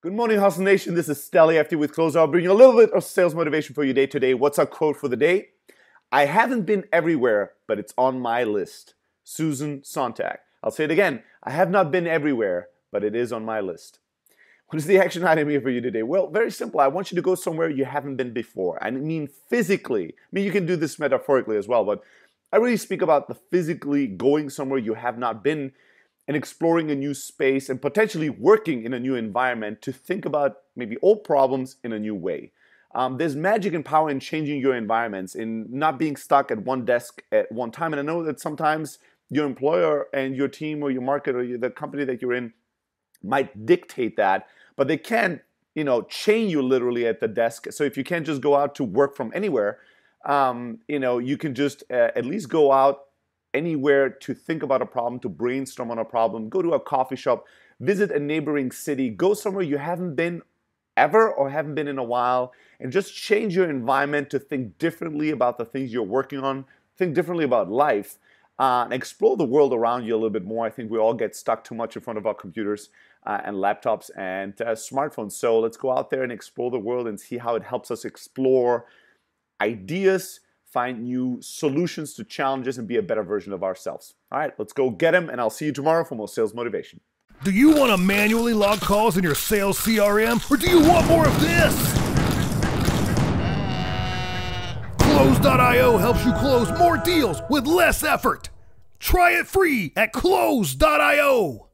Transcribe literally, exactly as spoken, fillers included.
Good morning, Hustle Nation. This is Steli F T with Close dot I O, bringing a little bit of sales motivation for your day today. What's our quote for the day? I haven't been everywhere, but it's on my list. Susan Sontag. I'll say it again. I have not been everywhere, but it is on my list. What is the action item here for you today? Well, very simple. I want you to go somewhere you haven't been before. I mean physically. I mean, you can do this metaphorically as well, but I really speak about the physically going somewhere you have not been and exploring a new space and potentially working in a new environment to think about maybe old problems in a new way. Um, there's magic and power in changing your environments, in not being stuck at one desk at one time. And I know that sometimes your employer and your team or your market or your, the company that you're in might dictate that, but they can, you know, chain you literally at the desk. So if you can't just go out to work from anywhere, um, you know, you can just uh, at least go out anywhere to think about a problem, to brainstorm on a problem, go to a coffee shop, visit a neighboring city, go somewhere you haven't been ever or haven't been in a while, and just change your environment to think differently about the things you're working on, think differently about life, uh, and explore the world around you a little bit more. I think we all get stuck too much in front of our computers uh, and laptops and uh, smartphones. So let's go out there and explore the world and see how it helps us explore ideas, find new solutions to challenges, and be a better version of ourselves. All right, let's go get them, and I'll see you tomorrow for more sales motivation. Do you want to manually log calls in your sales C R M, or do you want more of this? Close dot I O helps you close more deals with less effort. Try it free at Close dot I O.